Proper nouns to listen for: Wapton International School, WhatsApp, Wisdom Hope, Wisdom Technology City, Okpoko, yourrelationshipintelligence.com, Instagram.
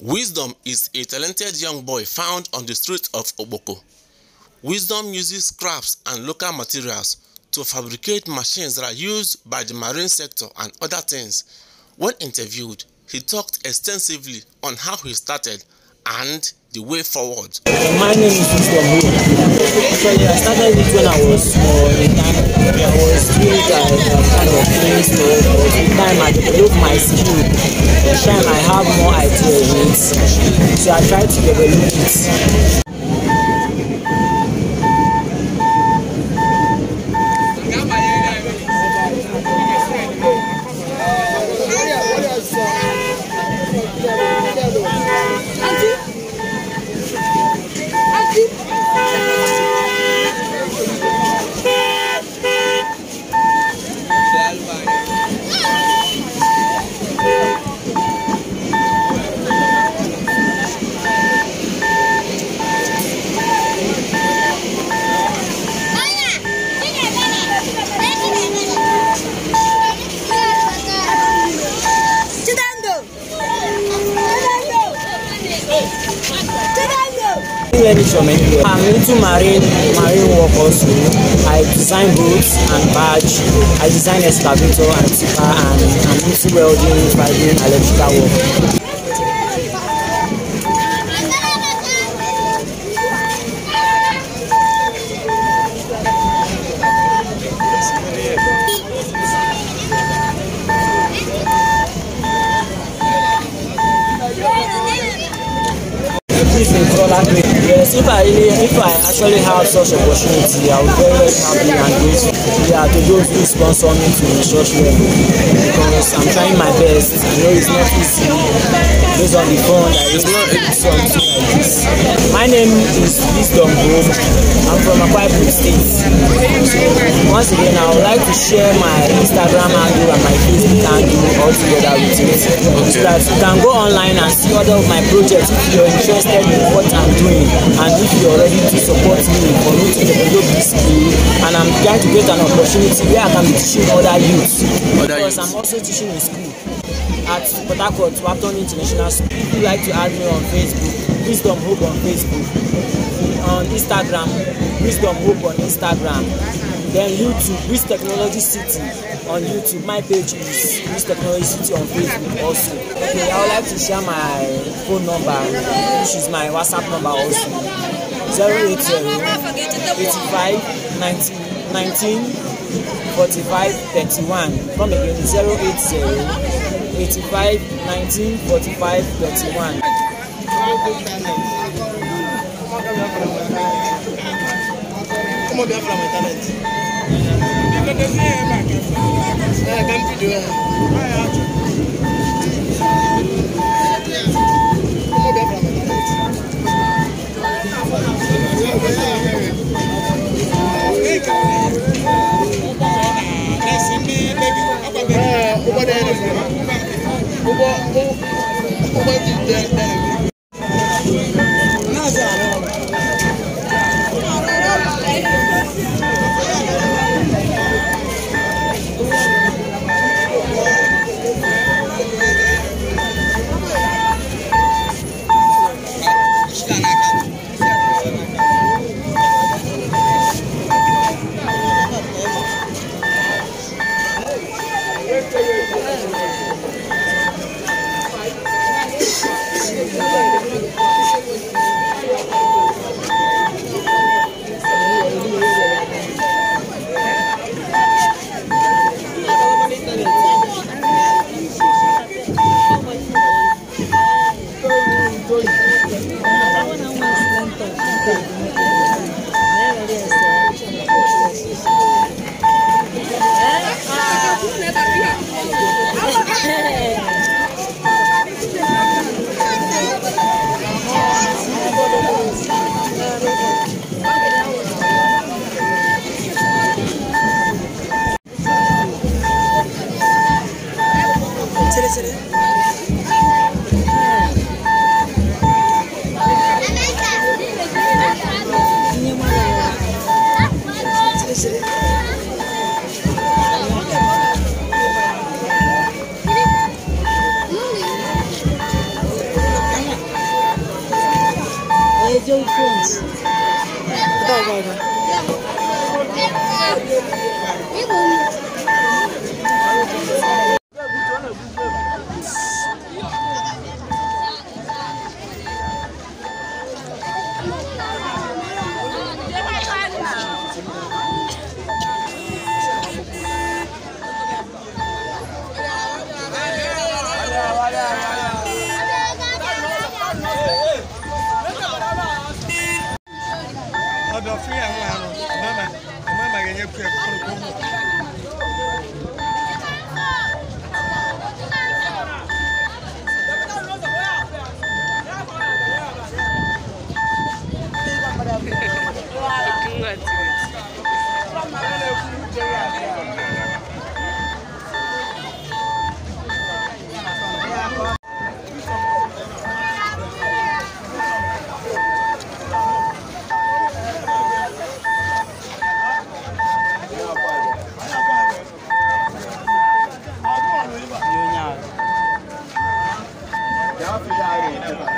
Wisdom is a talented young boy found on the streets of Okpoko. Wisdom uses scraps and local materials to fabricate machines that are used by the marine sector and other things. When interviewed, he talked extensively on how he started and the way forward. My name is Wisdom Hope. Actually, I started it when I was in time. I was doing kind of things, but in time I developed my skill. Each time I have more ideas in it, so I try to develop it. I'm into marine work also. I design boats and barge. I design excavator and tipper, and I'm into welding by doing electrical work. If I actually have such opportunity, I would be very happy and grateful to those who sponsor me to the church level, because I'm trying my best. I know it's not easy. Based on the fund, I will not do something like this. My name is Wisdom Hope. I'm from Okpoko State. So once again, I would like to share my Instagram handle and my Facebook handle all together with you, so that you can go online and see other of my projects if you're interested in what I'm doing. And if you're ready to support me for me to develop this skill, and I'm trying to get an opportunity where I can be teaching other youths, because I'm also teaching in school at Wapton International School. If you like to add me on Facebook, Wisdom Hope on Facebook, on Instagram, Wisdom Hope on Instagram, then YouTube, Wisdom Technology City on YouTube. My page is Wisdom Technology City on Facebook also. Okay, I would like to share my phone number, which is my WhatsApp number also. 080 85 19 45 31. Come again, 080 85 19 45 31. your friends. Bye.